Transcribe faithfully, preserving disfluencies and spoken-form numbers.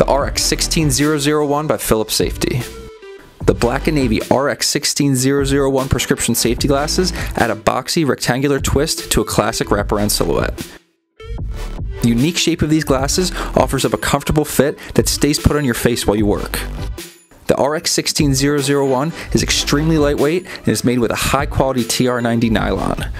the R X sixteen thousand one by Philips Safety. The black and navy R X sixteen thousand one prescription safety glasses add a boxy rectangular twist to a classic wraparound silhouette. The unique shape of these glasses offers up a comfortable fit that stays put on your face while you work. The R X sixteen thousand one is extremely lightweight and is made with a high quality T R ninety nylon.